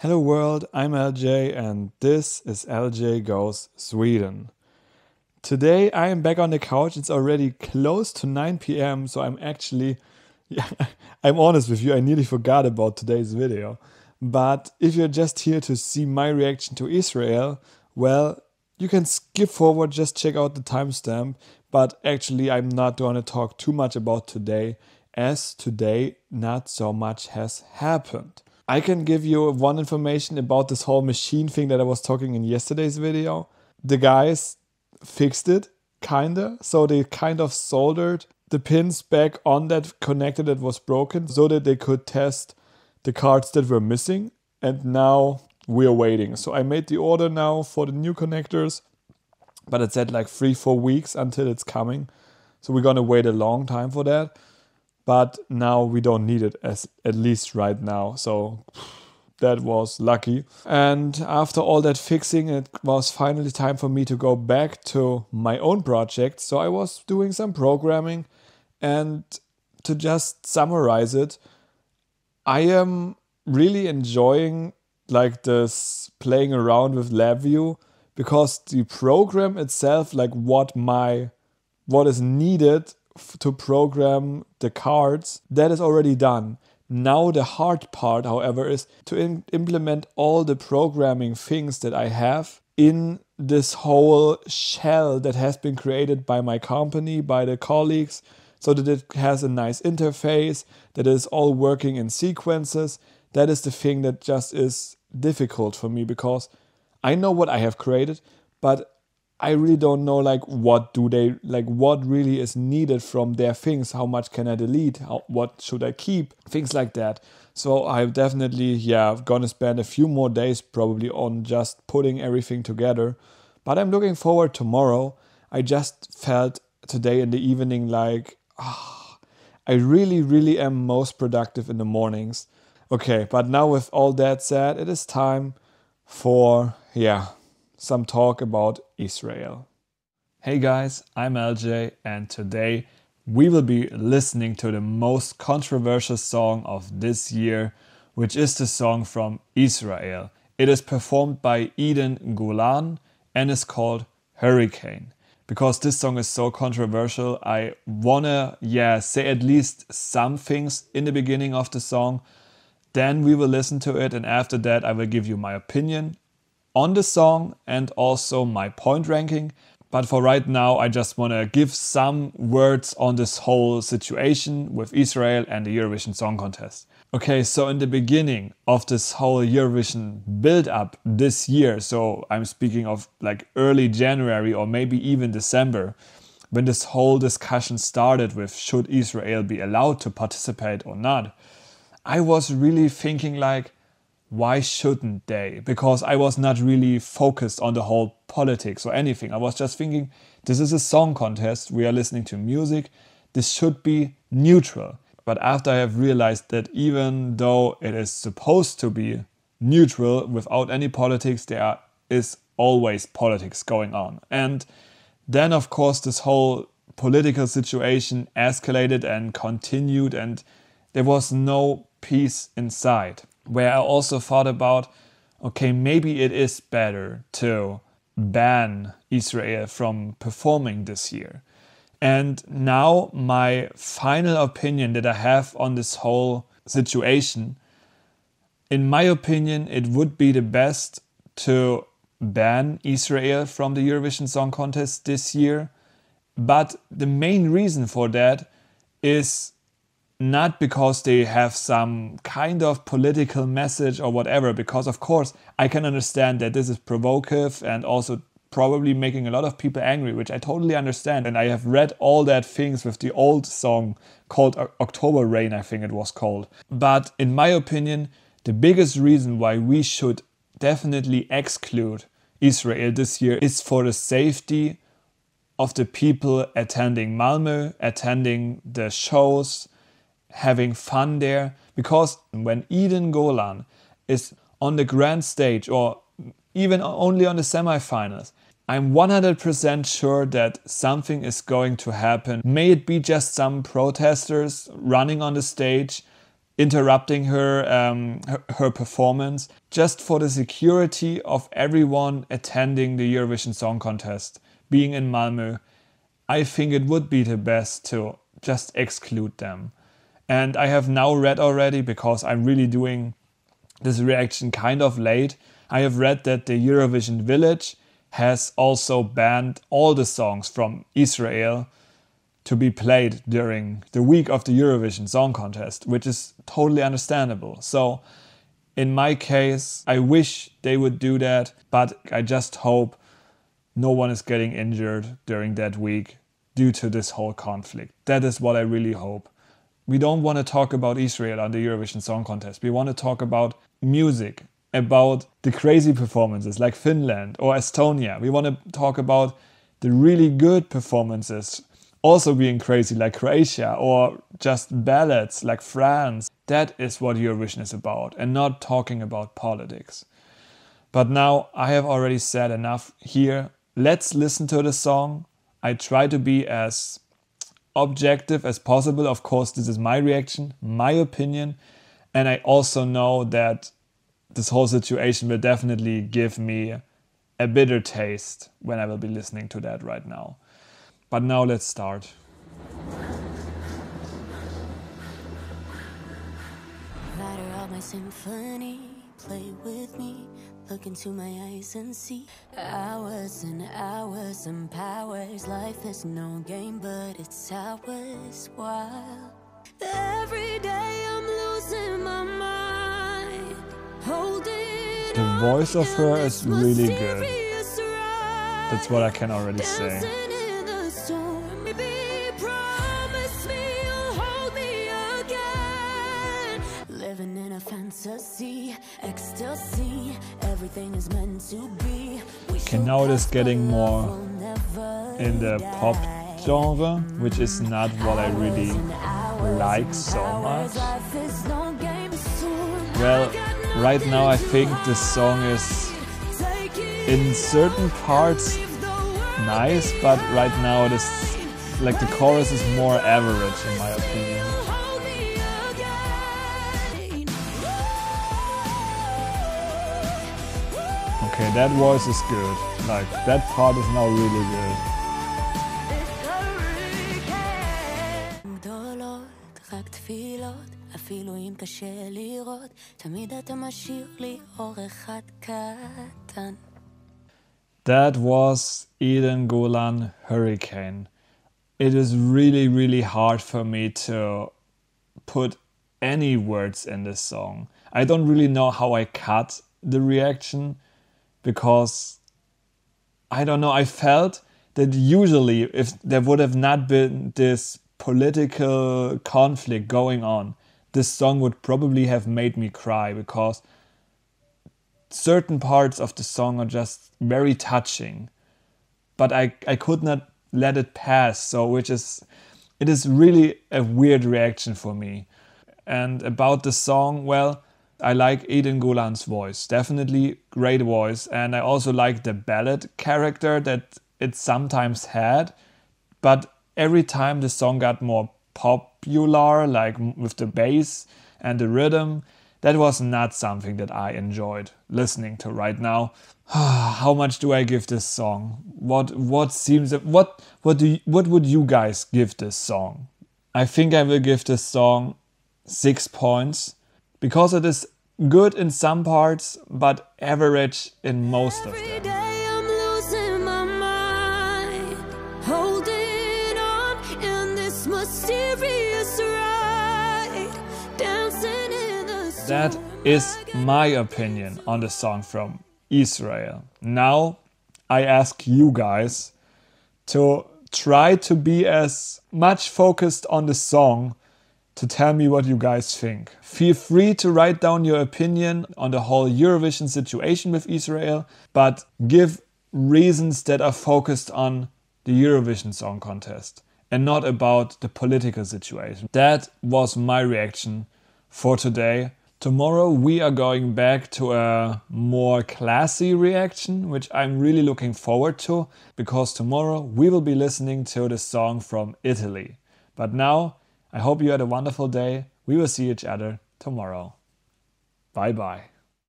Hello world, I'm LJ and this is LJ Goes Sweden. Today I am back on the couch. It's already close to 9 PM, so I'm actually, I'm honest with you, I nearly forgot about today's video. But if you're just here to see my reaction to Israel, well, you can skip forward, just check out the timestamp. But actually I'm not going to talk too much about today, as today not so much has happened. I can give you one information about this whole machine thing that I was talking in yesterday's video. The guys fixed it, kinda. So they kind of soldered the pins back on that connector that was broken so that they could test the cards that were missing. And now we're waiting. So I made the order now for the new connectors, but it's at like 3-4 weeks until it's coming. So we're gonna wait a long time for that. But now we don't need it, as at least right now. So that was lucky. And after all that fixing, it was finally time for me to go back to my own project. So I was doing some programming, and to just summarize it, I am really enjoying like this playing around with LabVIEW, because the program itself, like what is needed to program the cards, that is already done. Now the hard part, however, is to implement all the programming things that I have in this whole shell that has been created by my company, by the colleagues, so that it has a nice interface, that is all working in sequences. That is the thing that just is difficult for me, because I know what I have created, but I really don't know what really is needed from their things. How much can I delete? What should I keep? Things like that. So I'm definitely, gonna spend a few more days probably on just putting everything together. But I'm looking forward tomorrow. I just felt today in the evening like, I really, really am most productive in the mornings. Okay, but now with all that said, it is time for, some talk about Israel. Hey guys, I'm LJ, and today we will be listening to the most controversial song of this year, which is the song from Israel. It is performed by Eden Golan and is called Hurricane. Because this song is so controversial, I wanna say at least some things in the beginning of the song. Then we will listen to it, and after that I will give you my opinion on the song and also my point ranking. But for right now, I just want to give some words on this whole situation with Israel and the Eurovision Song Contest. Okay, so in the beginning of this whole Eurovision build-up this year, so I'm speaking of like early January or maybe even December, when this whole discussion started with should Israel be allowed to participate or not, I was really thinking like, why shouldn't they? Because I was not really focused on the whole politics or anything. I was just thinking, this is a song contest, we are listening to music, this should be neutral. But after I have realized that even though it is supposed to be neutral, without any politics, there is always politics going on. And then of course this whole political situation escalated and continued, and there was no peace inside. Where I also thought about, okay, maybe it is better to ban Israel from performing this year. And now my final opinion that I have on this whole situation, in my opinion, it would be the best to ban Israel from the Eurovision Song Contest this year. But the main reason for that is not because they have some kind of political message or whatever, because of course I can understand that this is provocative and also probably making a lot of people angry, which I totally understand. And I have read all that things with the old song called October Rain, I think it was called. But in my opinion, the biggest reason why we should definitely exclude Israel this year is for the safety of the people attending Malmö, attending the shows, having fun there. Because when Eden Golan is on the grand stage, or even only on the semifinals, I'm 100% sure that something is going to happen. May it be just some protesters running on the stage, interrupting her performance, just for the security of everyone attending the Eurovision Song Contest, being in Malmö. I think it would be the best to just exclude them. And I have now read already, because I'm really doing this reaction kind of late, I have read that the Eurovision Village has also banned all the songs from Israel to be played during the week of the Eurovision Song Contest, which is totally understandable. So in my case, I wish they would do that, but I just hope no one is getting injured during that week due to this whole conflict. That is what I really hope. We don't want to talk about Israel on the Eurovision Song Contest. We want to talk about music, about the crazy performances like Finland or Estonia. We want to talk about the really good performances also being crazy like Croatia, or just ballads like France. That is what Eurovision is about, and not talking about politics. But now I have already said enough here. Let's listen to the song. I try to be as objective as possible. Of course, this is my reaction, my opinion. And I also know that this whole situation will definitely give me a bitter taste when I will be listening to that right now. But now let's start. Lighter up my symphony, play with me. Look into my eyes and see hours and hours and powers. Life is no game, but it's ours. While every day I'm losing my mind, holding the voice of her is really good. That's what I can already say. Ecstasy, everything is meant to be. Okay, now it is getting more in the pop genre, which is not what I really like so much. Well, right now I think this song is in certain parts nice, but right now it is like the chorus is more average in my opinion. Okay, that voice is good. Like, that part is now really good. That was Eden Golan, Hurricane. It is really, really hard for me to put any words in this song. I don't really know how I cut the reaction, because I don't know, I felt that usually if there would have not been this political conflict going on, this song would probably have made me cry, because certain parts of the song are just very touching. But I could not let it pass, so it is really a weird reaction for me. And about the song, well, I like Eden Golan's voice, definitely great voice, and I also like the ballad character that it sometimes had, but every time the song got more popular, like with the bass and the rhythm, that was not something that I enjoyed listening to right now. How much do I give this song? What would you guys give this song? I think I will give this song 6 points. Because it is good in some parts, but average in most of them. Every day I'm losing my mind, holding on in this mysterious ride, dancing in the storm. That is my opinion on the song from Israel. Now I ask you guys to try to be as much focused on the song to tell me what you guys think. Feel free to write down your opinion on the whole Eurovision situation with Israel, but give reasons that are focused on the Eurovision Song Contest and not about the political situation. That was my reaction for today. Tomorrow we are going back to a more classy reaction, which I'm really looking forward to, because tomorrow we will be listening to the song from Italy. But now, I hope you had a wonderful day. We will see each other tomorrow. Bye bye.